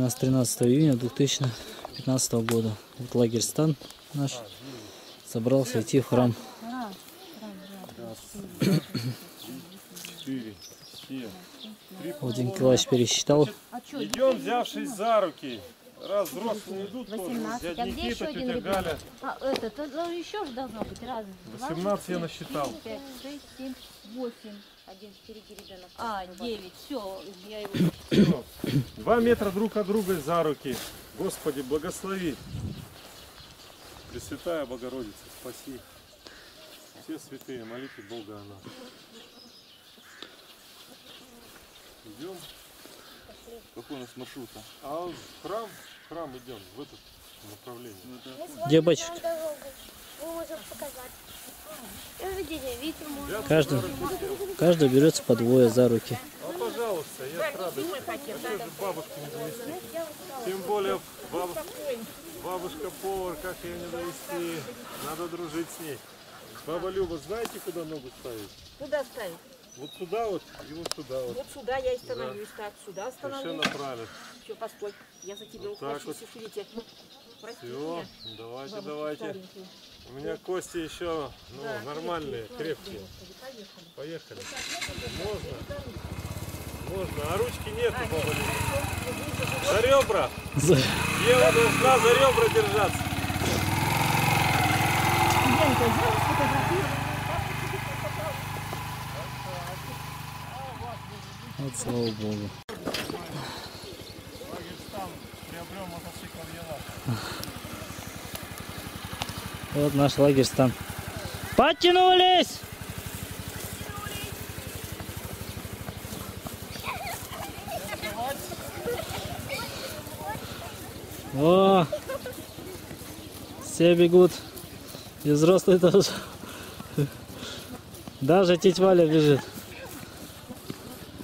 У нас 13 июня 2015 года. Вот лагерь стан наш собрался идти в храм. Владимир Николаевич пересчитал. Идем, взявшись за руки. Раз взрослые идут, 18. Тоже. А где еще один ребенок? Это еще же должно быть. Раз, 18 два, 3, я насчитал. 5, 6, 7, 8. Один впереди ребенок. А, 9. Все, я его... 2 метра друг от друга за руки. Господи, благослови. Пресвятая Богородица, спаси. Все святые, молите Бога о нас. Идем. Какой у нас маршрут? А в храм идем, в это направление. Где батюшка? Мы можем показать. Каждый берется по двое за руки. А пожалуйста, я с радостью. Тем более бабушка-повар, как ее не довести. Надо дружить с ней. Баба Люба, знаете, куда ногу ставить? Куда ставить? Вот сюда вот и вот сюда вот. Вот сюда я и становлюсь, да. Так, сюда остановлюсь. Совершенно правильно. Все, постой, я за тебя вот ухвачусь вот. И шутите. Прости меня. Давайте, бабушка, давайте. Старенькие. У меня кости еще, ну, да, нормальные, крепкие. Поехали. Можно? Можно, а ручки нету, баба Люба. За ребра. Ева должна за ребра держаться. Вот, слава Богу. Вот наш лагерь стан. Подтянулись! О! Все бегут. И взрослые тоже. Даже тетя Валя бежит.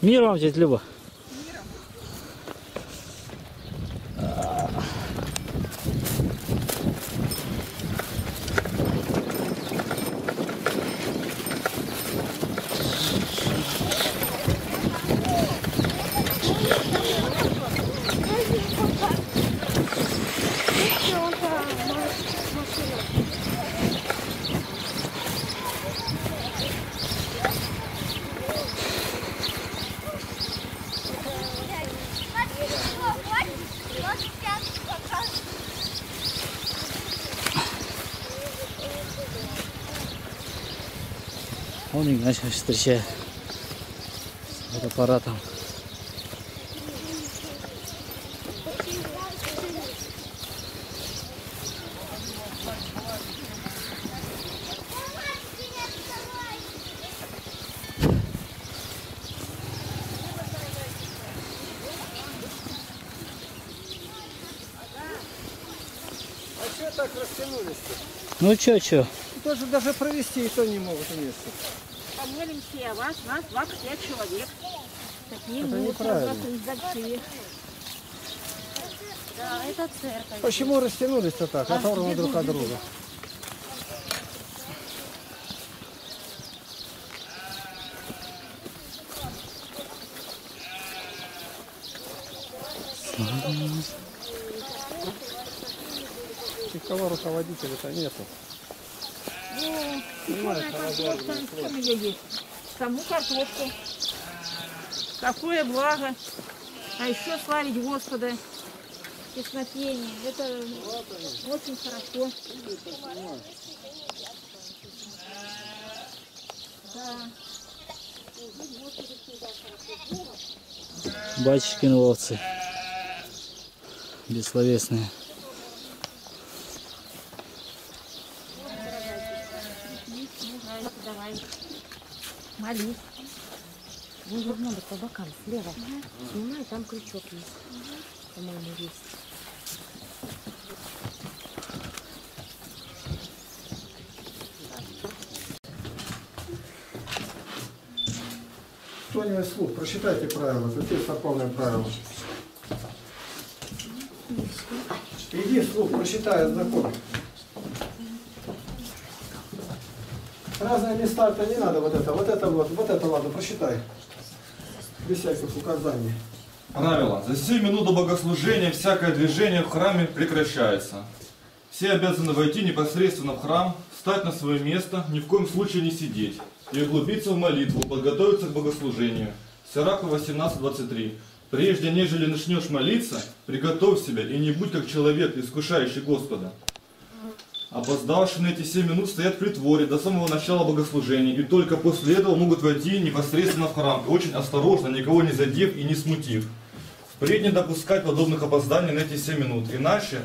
Мир вам, тетя Люба. Он Игнатьевич встречает с аппаратом. А что так растянулись-то? Ну чё? Тоже даже провести и то не могут вместе. Помолимся о вас, нас 25 человек. Такие мудрые. Да, это церковь. Почему растянулись-то так, оторваны друг от друга? Никого руководителя-то нету. Саму картошку. Какое благо. А еще славить Господа. Песнопение. Это очень хорошо. Батюшкины овцы. Бессловесные. Молись. Вон должно быть по бокам, слева. Угу. Снимай, там крючок есть. Угу. По-моему, есть. Кто-нибудь слух, прочитайте правила, затем церковные правила. Иди вслух, прочитай закон. Разные места-то не надо, вот это ладно, прочитай. Без всяких указаний. Правило. За сию минуту богослужения всякое движение в храме прекращается. Все обязаны войти непосредственно в храм, встать на свое место, ни в коем случае не сидеть, и углубиться в молитву, подготовиться к богослужению. Сираку 18:23. Прежде нежели начнешь молиться, приготовь себя и не будь как человек, искушающий Господа. Опоздавшие на эти 7 минут стоят в притворе до самого начала богослужения, и только после этого могут войти непосредственно в храм, и очень осторожно, никого не задев и не смутив. Впредь не допускать подобных опозданий на эти 7 минут, иначе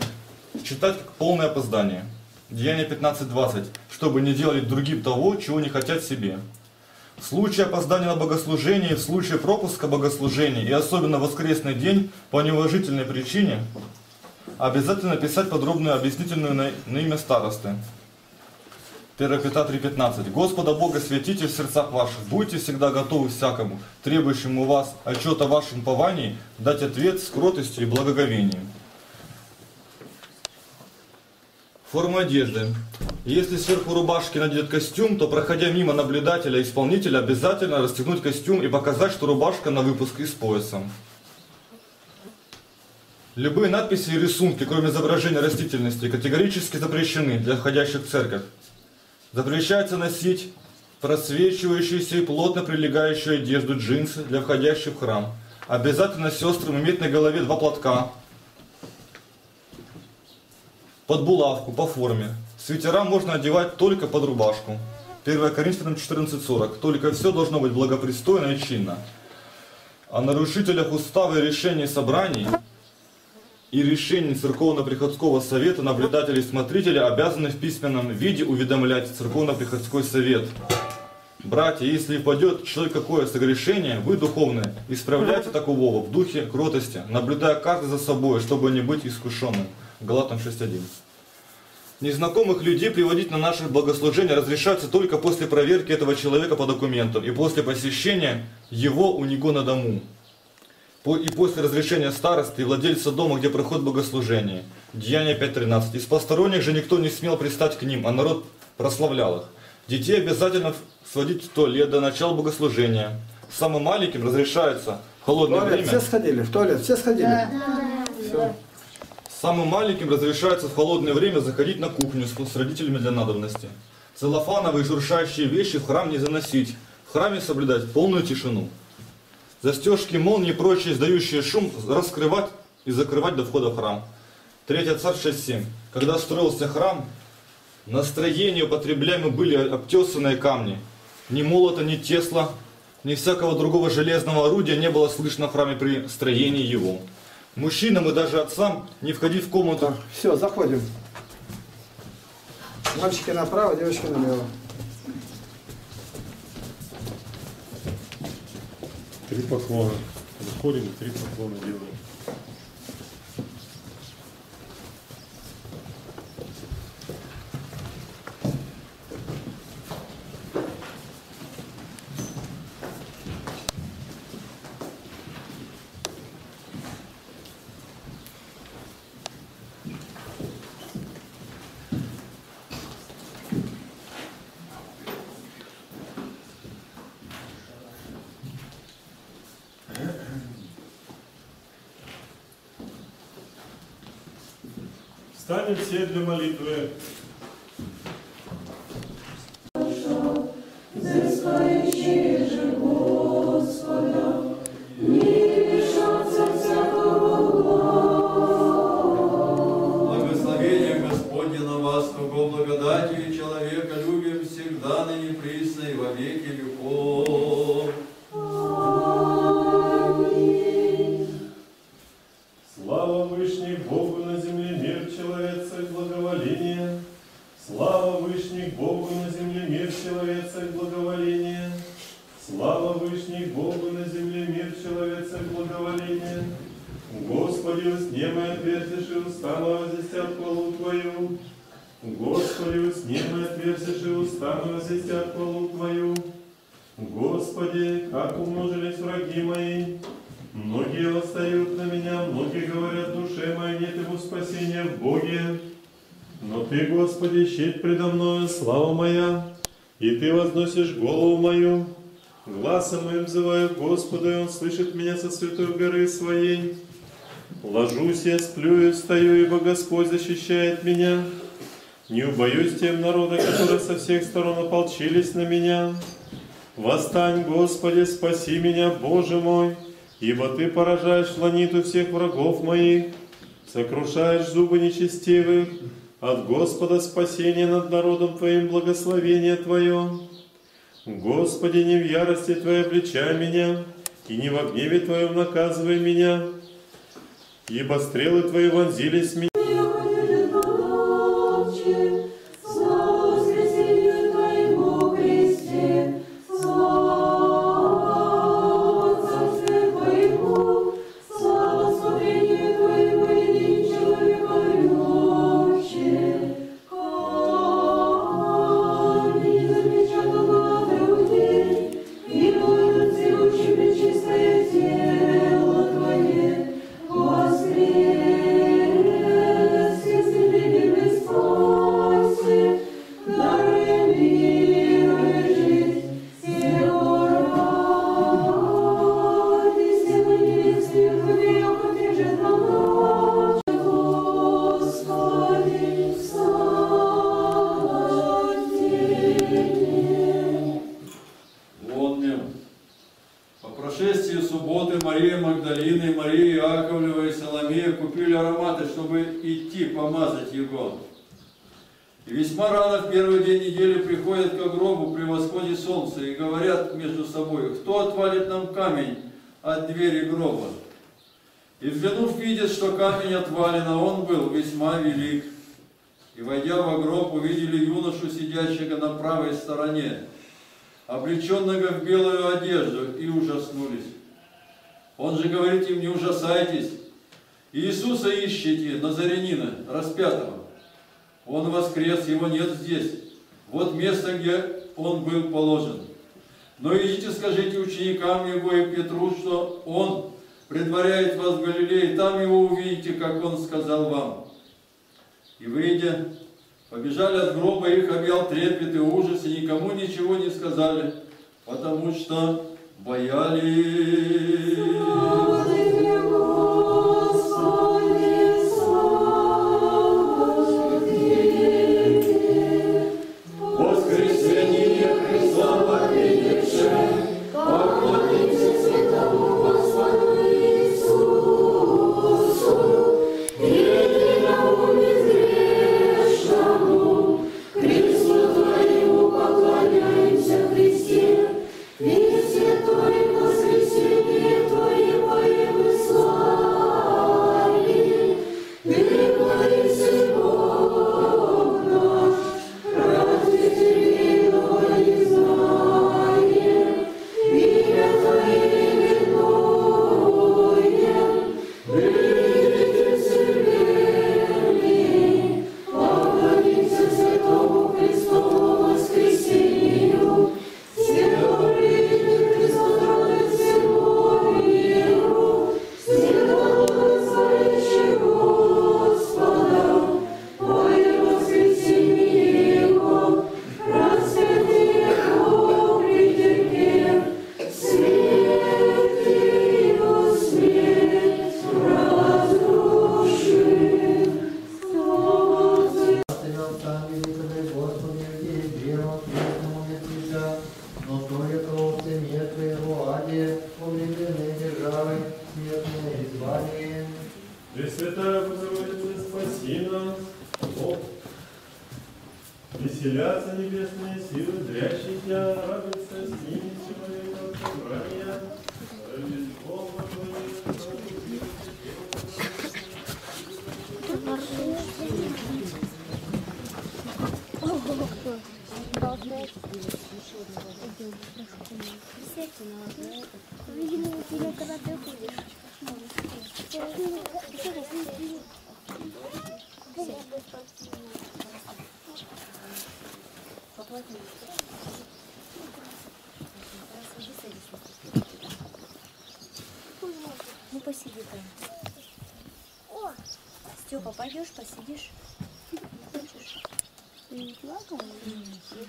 считать как полное опоздание. Деяние 15:20. Чтобы не делать другим того, чего не хотят себе. В случае опоздания на богослужение, в случае пропуска богослужения, и особенно в воскресный день, по неуважительной причине, обязательно писать подробную объяснительную на имя старосты. 1 Петра 3:15. Господа Бога святите в сердцах ваших, будьте всегда готовы всякому, требующему у вас отчет о вашем уповании, дать ответ с кротостью и благоговением. Форма одежды. Если сверху рубашки надет костюм, то, проходя мимо наблюдателя-исполнителя, обязательно расстегнуть костюм и показать, что рубашка на выпуск и с поясом. Любые надписи и рисунки, кроме изображения растительности, категорически запрещены для входящих в церковь. Запрещается носить просвечивающуюся и плотно прилегающую одежду, джинсы для входящих в храм. Обязательно сестрам иметь на голове 2 платка под булавку по форме. Свитера можно одевать только под рубашку. 1 Коринфянам 14:40. Только все должно быть благопристойно и чинно. О нарушителях устава и решений собраний и решений Церковно-приходского совета наблюдатели и смотрители обязаны в письменном виде уведомлять Церковно-приходской совет. Братья, если впадет человек какое согрешение, вы, духовные, исправляйте такового в духе кротости, наблюдая каждый за собой, чтобы не быть искушенным. Галатам 6:1. Незнакомых людей приводить на наше богослужение разрешается только после проверки этого человека по документам и после посещения его у него на дому. И после разрешения старосты и владельца дома, где проходит богослужение. Деяние 5:13. Из посторонних же никто не смел пристать к ним, а народ прославлял их. Детей обязательно сводить в туалет до начала богослужения. Самым маленьким разрешается в холодное время. Все сходили в туалет, все сходили. Да. Самым маленьким разрешается в холодное время заходить на кухню с родителями для надобности. Целлофановые шуршащие вещи в храм не заносить. В храме соблюдать полную тишину. Застежки, молнии и прочие, издающие шум, раскрывать и закрывать до входа в храм. 3 Царств 6:7. Когда строился храм, настроение употребляемы были обтесанные камни. Ни молота, ни тесла, ни всякого другого железного орудия не было слышно в храме при строении его. Мужчинам и даже отцам не входить в комнату. Так, все, заходим. Мальчики направо, девочки налево. 3 поклона. Заходим и 3 поклона делаем. Встанем все для молитвы. Благословение Господне на вас, Его благодати и человеколюбием всегда, ныне присно и во веки веков. Слава Вышний Богу на земле, мир человеца и благоволение. Слава Вышний Богу на земле, мир человеца и благоволение. Слава Вышний Богу на земле, мир человеца и благоволение. Господи, усни мы отверзишь и устану возвестят хвалу Твою. Господи, усни мы отверзишь и устану возвестят хвалу Твою. Господи, как умножились враги мои. Многие восстают на меня, многие говорят, душе моей нет ему спасения в Боге. Но Ты, Господи, щит предо мною, слава моя, и Ты возносишь голову мою. Гласом моим взываю Господа, и Он слышит меня со святой горы своей. Ложусь я, сплю и встаю, ибо Господь защищает меня. Не убоюсь тем народа, которые со всех сторон ополчились на меня. Восстань, Господи, спаси меня, Боже мой, ибо Ты поражаешь ланиту всех врагов моих, сокрушаешь зубы нечестивых. От Господа спасение над народом Твоим, благословение Твое. Господи, не в ярости Твоей обличай меня, и не во гневе Твоем наказывай меня, ибо стрелы Твои вонзились в меня.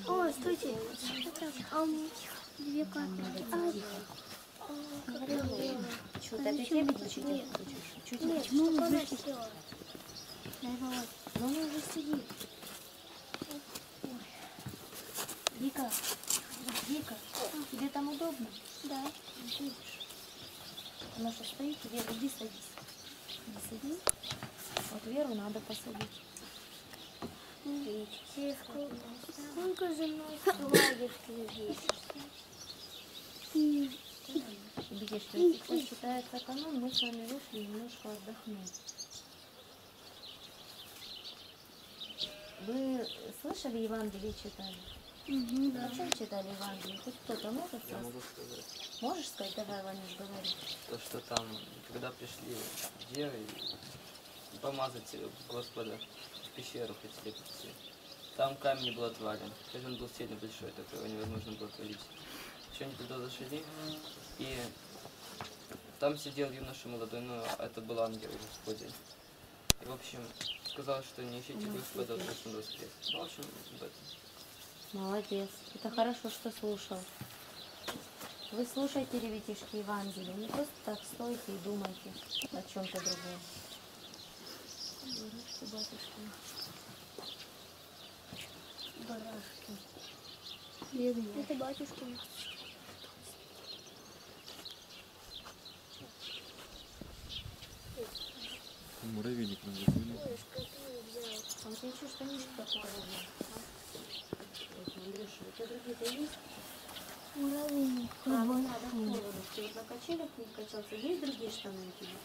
О, стойте. А у меня тихо. Две капельки. Что, ты опять не выключить? Нет, ну мы уже сидим. Вика, тебе там удобно? Да. Она что, стоит? Вера, иди садись. Садись. Вот Веру надо посадить. Сколько же нас лагерь людей? Видишь, что если считается эконом, мы с вами вышли немножко отдохнуть. Вы слышали Евангелие читали? Угу, да. Зачем читали Евангелие? Хоть кто-то может сказать? Я могу сказать. Можешь сказать? Давай, Ванюш, говори. То, что там, когда пришли девы помазать Господа, в пещеру хотели прийти. Там камень не был отвален. Хотя он был сильно большой, так его невозможно было отвалить. Еще они туда зашли, и там сидел юноша молодой, но это был ангел Господень. И, в общем, сказал, что не ищите Господа, потому что он воскрес. Ну, в общем, об этом. Молодец. Это хорошо, что слушал. Вы слушайте, ребятишки, Евангелие. Не просто так стойте и думайте о чем-то другом. Барашки, батюшки. Барашки. Бедные. Это батюшки. Муравейник на забыли. Он тебе что, штанишки такое вот, Андрюша, у тебя другие-то есть? Муравейник. А, вот надо холодно. Ты вот на качелях не качался. Есть другие штаны у тебя?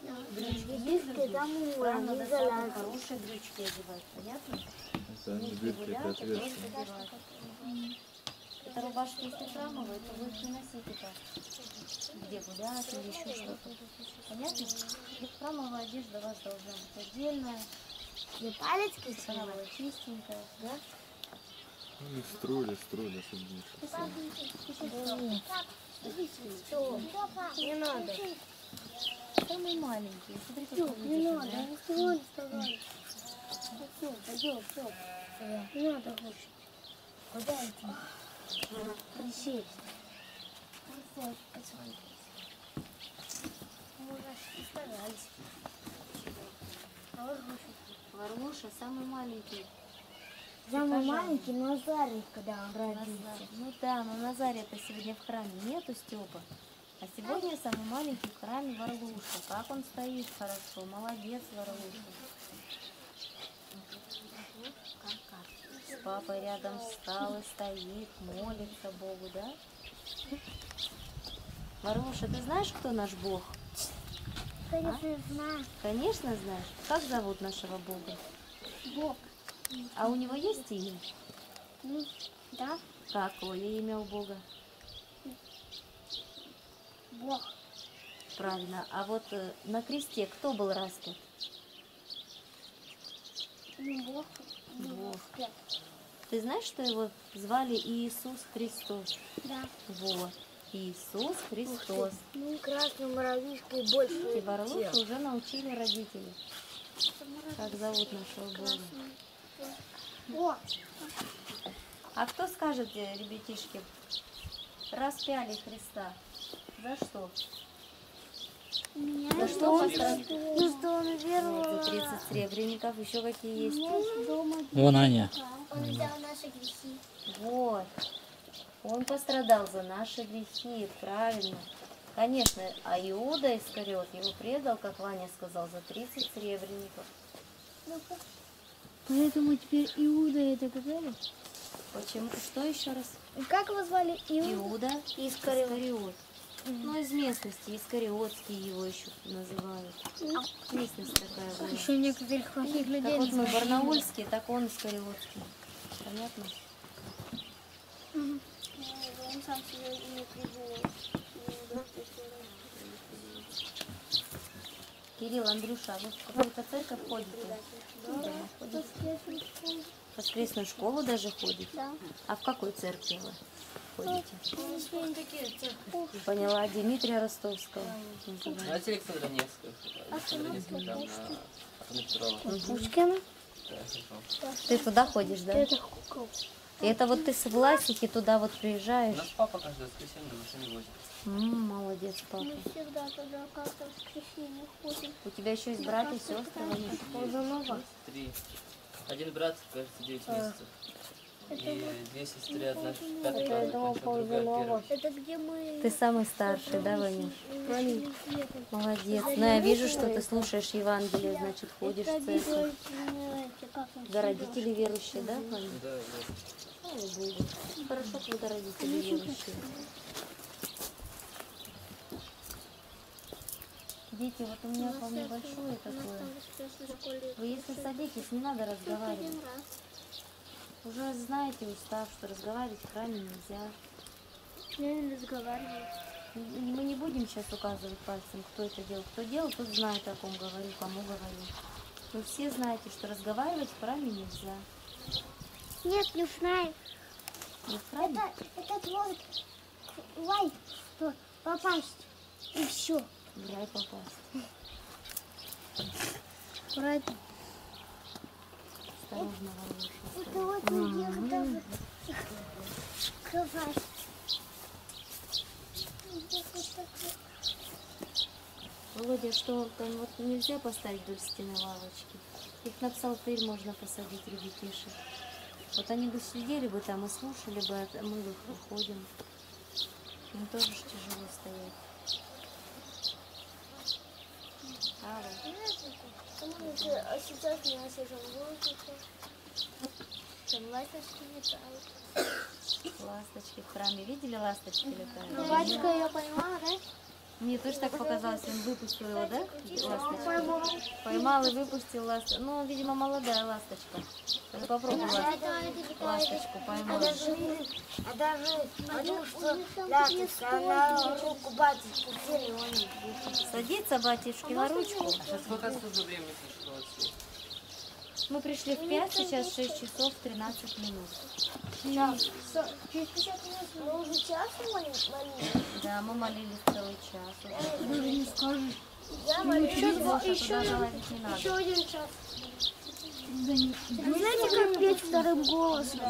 Да. Брючки есть другие? Там надо самые хорошие брючки одевать, понятно? Это они брючки, это отверстие. Это рубашки из тетрамова, это вы их не носите так. Где гулять или еще что-то. Понятно? Тетрамовая одежда у вас должна быть отдельная. И палечки самая чистенькая, да? Ну и строили, чтобы не шли. Не надо. Самый маленький. Смотри, как не надо, не строили, вставали. Пойдем, не надо больше. Куда идти? Присесть. Варвуша самый маленький. Самый маленький Назарий, когда он родился. Ну да, но Назария-то сегодня в храме нету, Степа. А сегодня самый маленький в храме Варлуша. Как он стоит хорошо. Молодец, Варлуша. С папой рядом встал и стоит, молится Богу, да? Варлуша, ты знаешь, кто наш Бог? Конечно, знаю. Конечно, знаешь. Как зовут нашего Бога? Бог. А у него есть имя? Ну, да. Какое имя у Бога? Бог. Правильно. А вот на кресте кто был распят? Бог. Бог. Ты знаешь, что его звали Иисус Христос? Да. Вот. Иисус Христос. Ну, красную муравьишку больше. И Варлушу уже научили родители. Как зовут нашего Бога? О! А кто скажет, ребятишки, распяли Христа? За что? За что он веровал? 30 сребреников, еще какие есть? Вон Аня. Он взял наши грехи. Вот. Он пострадал за наши грехи, правильно. Конечно, а Иуда Искариот его предал, как Ваня сказал, за 30 сребреников. Поэтому теперь Иуда это казали? Почему? Что еще раз? Как его звали? Иуда Искариот. Ну, из местности, Искариотский его еще называют. Местность такая была. Еще некоторых хватит людей. Как вот мы барнаульский, так он Искариотский. Понятно? Угу. Он сам себя не придумал. Кирилл, Андрюша, вы в какую-то церковь ходите? Да. Да. В воскресную школу даже ходите? Да. А в какой церкви вы ходите? Поняла, Дмитрия Ростовского. Знаете Александра Невского? Александра Невского, да, на Пушкина. Пушкина? Ты туда ходишь, да? Это Хуков. И это вот ты с Власики туда вот приезжаешь? Наш папа каждое воскресенье на машине возит. Молодец, папа. Мы всегда туда как-то воскресенье ходим. У тебя еще есть братья и сестры? Три. Один брат, кажется, 9 месяцев. И 2 сестры, одна пятая. Это где мы... Ты самый старший, да, Ваня? Молодец. Но я вижу, что ты слушаешь Евангелие, значит, ходишь в церковь. Да, родители верующие, да, Ваня? Да, да. Хорошо, когда родители верующие. Дети, вот у меня, по-моему, большое такое. Вы если садитесь, не надо разговаривать. Уже знаете устав, что разговаривать в храме нельзя. Я не разговариваю. Мы не будем сейчас указывать пальцем, кто это делал. Кто делал, тот знает, о ком говорю, кому говорю. Вы все знаете, что разговаривать в храме нельзя. Нет, не в храме. Не в храме? Этот вот лай, что попасть, и все. В рай попасть. В рай. Осторожно, Валюша. Это вот у них там кровать. Володя, что там вот нельзя поставить вдоль стены лавочки? Их на псалтырь можно посадить, ребятишек. Вот они бы сидели бы там и слушали бы, а мы их выходим. Им тоже тяжело стоять. А сейчас у нас уже лодочка. Там ласточки летают. Ласточки в храме. Видели, ласточки летают? Ну, ласточка, я понимала, да? Мне тоже так показалось, он выпустил его, да? Ласточки. Поймал и выпустил ласточку. Ну, видимо, молодая ласточка. Попробуй ласточку поймал. А даже, потому что ласточка, она руку батюшку взяла. Садится батюшке на ручку. Сейчас сколько службы времени пришло отсюда? Мы пришли в 5, сейчас 6 часов 13 минут. Час. Мы уже час молились? Да, мы молились целый час. Даже не скажешь. Я молилась. Еще один час. Вы знаете, как петь вторым голосом?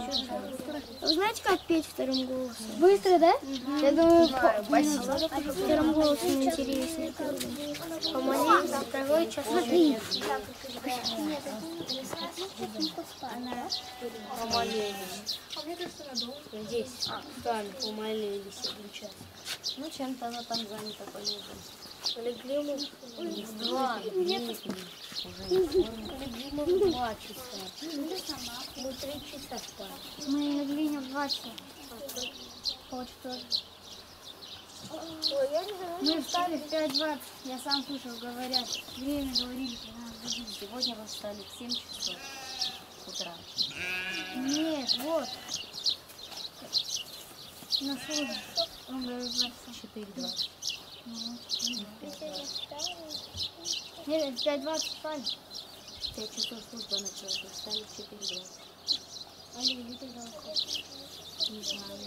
Вы знаете, как петь вторым голосом? Быстро, да? Я думаю, вторым голосом интереснее. Помолись за второй час. Смотри. Помолились. Здесь. Сами помолились. Ну, чем-то она там занята полезна. Полегли мы в 2, нет, полегли мы в 2 часа, мы 3 часа спали. Мы легли не в 2 часа. Мы встали в 5:20, я сам слышал, говорят, время говорили, сегодня вы встали в 7 часов утра. Нет, вот. На службе. 4:20. Нет, 5:20 спали. 5 часов служба началась, встали в 4:20. А легли тогда? Не знаю.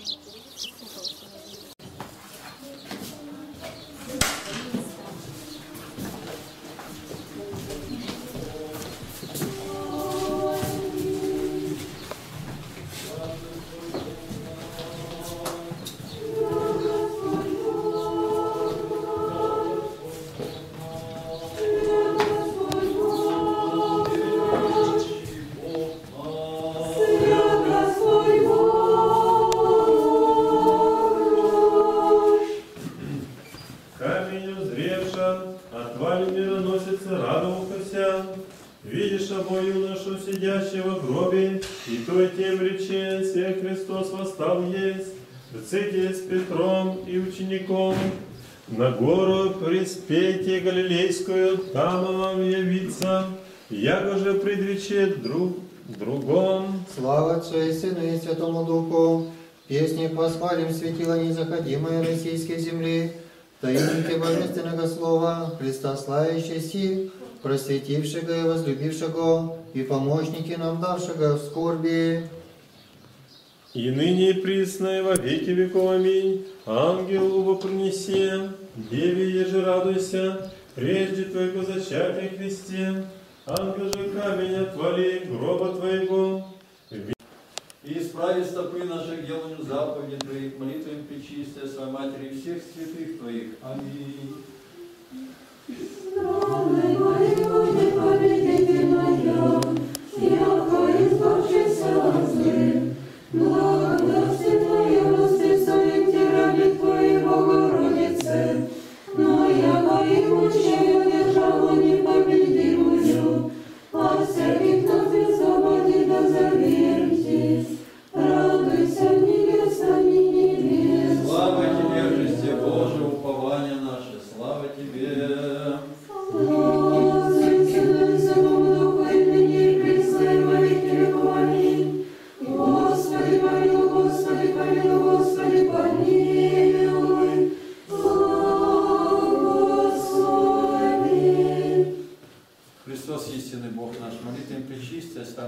Там вам явится, яко же предвечет друг другом. Слава Отцу и Сыну и Святому Духу, песни восхвалим светило незаходимое российской земли, таинстве Божественного Слова, Христа славящей си, просветившего и возлюбившего, и помощники нам давшего в скорби. И ныне присно и во веки веков, аминь, ангелу вопринеси, деве еже радуйся, прежде твоего зачатия Христе, ангел же камень отвали гроба твоего, и И исправи стопы наших делом заповеди Твоих, молитвами Пречистая Своей Матери и всех святых Твоих. Аминь. Славный Господь, победитель моя, яко избавшийся от злых, благодати Твоя возвысует и раби Твоей Богородице, но яко имущую державу непобедимую, от всяких нас и свободе да завертись, радуйся, невеста, невеста. Слава Тебе, Христе Божие, упование наше, слава Тебе.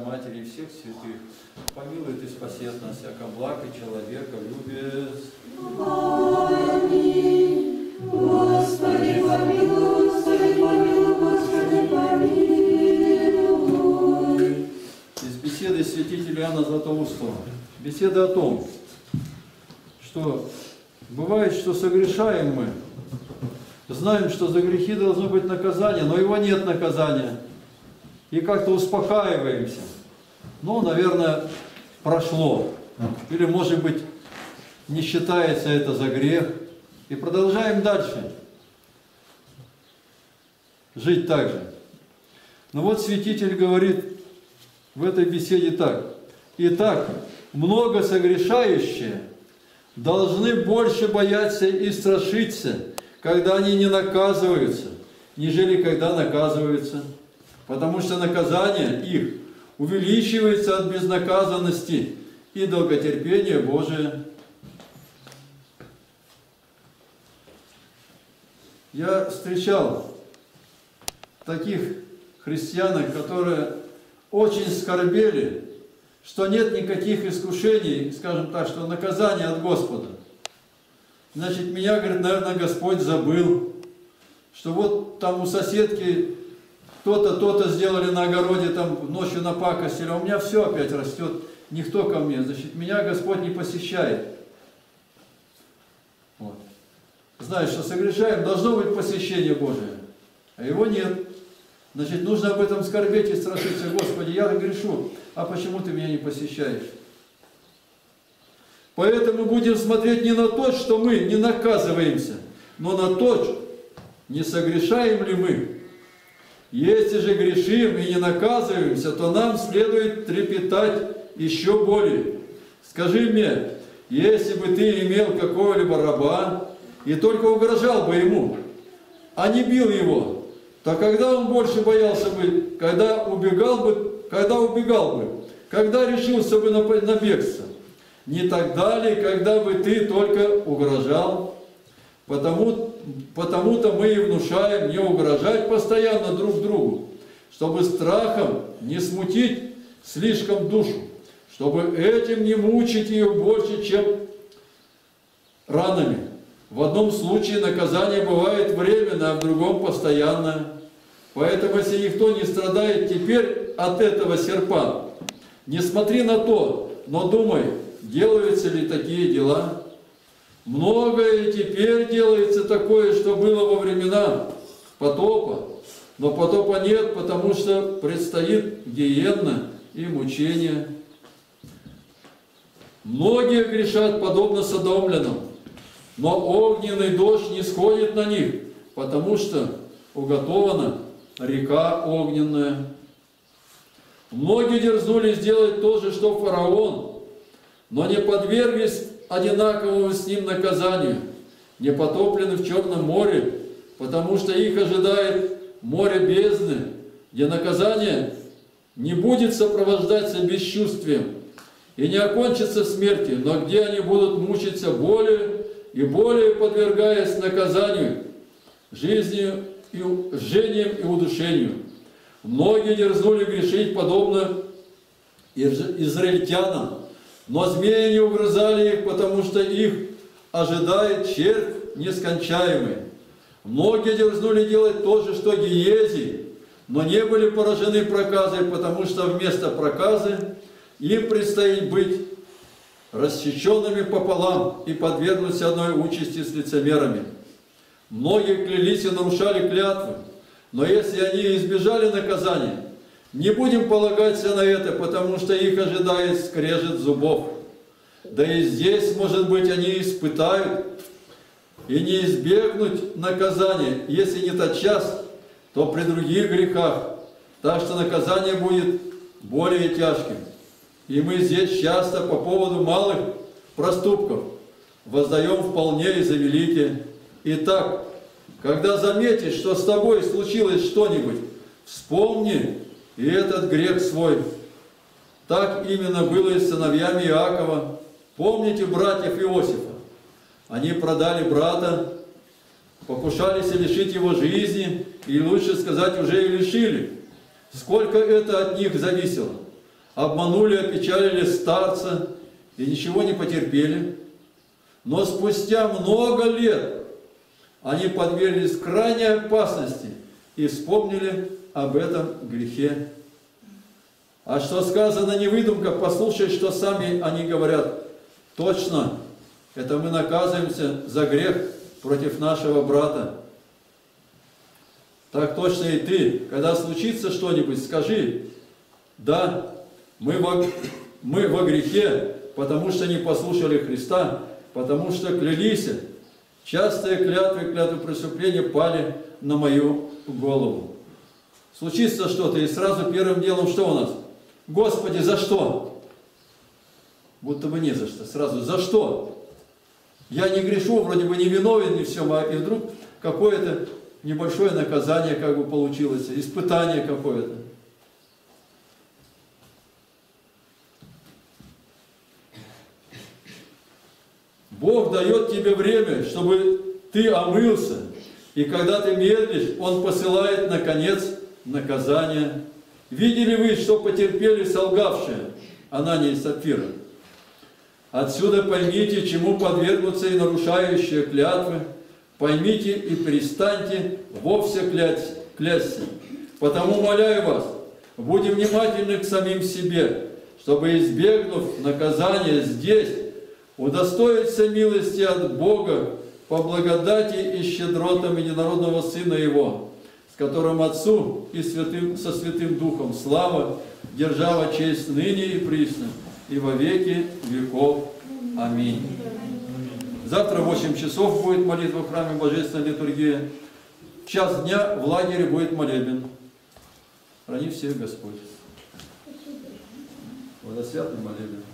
Матери всех святых, помилует и спасет нас, яко благ и человека любит. Аминь. Господи, помилуй, Господи, помилуй, Господи, помилуй. Из беседы святителя Иоанна Златоустова. Беседа о том, что бывает, что согрешаем мы, знаем, что за грехи должно быть наказание, но его нет наказания. И как-то успокаиваемся. Ну, наверное, прошло. Или, может быть, не считается это за грех. И продолжаем дальше жить так же. Но вот святитель говорит в этой беседе так. Итак, много согрешающие должны больше бояться и страшиться, когда они не наказываются, нежели когда наказываются. Потому что наказание их увеличивается от безнаказанности и долготерпения Божия. Я встречал таких христиан, которые очень скорбели, что нет никаких искушений, скажем так, что наказание от Господа. Значит, меня, говорит, наверное, Господь забыл, что вот там у соседки кто-то, то-то сделали на огороде, там ночью напакостили, а у меня все опять растет, никто ко мне, значит, меня Господь не посещает. Вот. Знаешь, что согрешаем, должно быть посещение Божие, а его нет. Значит, нужно об этом скорбеть и страшиться. Господи, я грешу, а почему Ты меня не посещаешь? Поэтому будем смотреть не на то, что мы не наказываемся, но на то, не согрешаем ли мы. Если же грешим и не наказываемся, то нам следует трепетать еще более. Скажи мне, если бы ты имел какого-либо раба и только угрожал бы ему, а не бил его, то когда он больше боялся бы, когда убегал бы, когда решился бы на бегство? Не тогда ли, когда бы ты только угрожал? Потому-то мы и внушаем не угрожать постоянно друг другу, чтобы страхом не смутить слишком душу, чтобы этим не мучить ее больше, чем ранами. В одном случае наказание бывает временно, а в другом постоянное. Поэтому, если никто не страдает теперь от этого серпа, не смотри на то, но думай, делаются ли такие дела. Многое теперь делается такое, что было во времена потопа, но потопа нет, потому что предстоит гиенна и мучение. Многие грешат подобно содомлянам, но огненный дождь не сходит на них, потому что уготована река огненная. Многие дерзнули сделать то же, что фараон, но не подверглись одинакового с ним наказанию, не потоплены в Черном море, потому что их ожидает море бездны, где наказание не будет сопровождаться бесчувствием и не окончится смертью, но где они будут мучиться более и более, подвергаясь наказанию, жизнью и жжением и удушению. Многие дерзнули грешить подобно израильтянам, но змеи не угрызали их, потому что их ожидает червь нескончаемый. Многие дерзнули делать то же, что Гиези, но не были поражены проказой, потому что вместо проказы им предстоит быть рассеченными пополам и подверглись одной участи с лицемерами. Многие клялись и нарушали клятвы, но если они избежали наказания, не будем полагаться на это, потому что их ожидает скрежет зубов. Да и здесь, может быть, они испытают и не избегнут наказания, если не тотчас, то при других грехах, так что наказание будет более тяжким. И мы здесь часто по поводу малых проступков воздаем вполне и за великие. Итак, когда заметишь, что с тобой случилось что-нибудь, вспомни и этот грех свой. Так именно было и с сыновьями Иакова. Помните братьев Иосифа? Они продали брата, покушались лишить его жизни, и лучше сказать, уже и лишили. Сколько это от них зависело? Обманули, опечалили старца и ничего не потерпели. Но спустя много лет они подверглись крайней опасности и вспомнили об этом грехе. А что сказано не выдумка, послушай, что сами они говорят. Точно, это мы наказываемся за грех против нашего брата. Так точно и ты, когда случится что-нибудь, скажи: да, мы во грехе, потому что не послушали Христа, потому что клялись. Частые клятвы преступления пали на мою голову. Случится что-то, и сразу первым делом что у нас? Господи, за что? Будто бы не за что, сразу за что? Я не грешу, вроде бы не виновен ни в всем, а и вдруг какое-то небольшое наказание как бы получилось, испытание какое-то. Бог дает тебе время, чтобы ты омылся, и когда ты медлишь, Он посылает, наконец, наказание. Видели вы, что потерпели солгавшие Анания и Сапфира? Отсюда поймите, чему подвергнутся и нарушающие клятвы, поймите и перестаньте вовсе клясться. Потому, моляю вас, будем внимательны к самим себе, чтобы, избегнув наказания здесь, удостоиться милости от Бога по благодати и щедротам единородного Сына Его, с которым Отцу и со Святым Духом слава, держава, честь ныне и присно, и во веки веков. Аминь. Завтра в 8 часов будет молитва в храме Божественной Литургии. В час дня в лагере будет молебен. Храни всех Господь. Водосвятный молебен.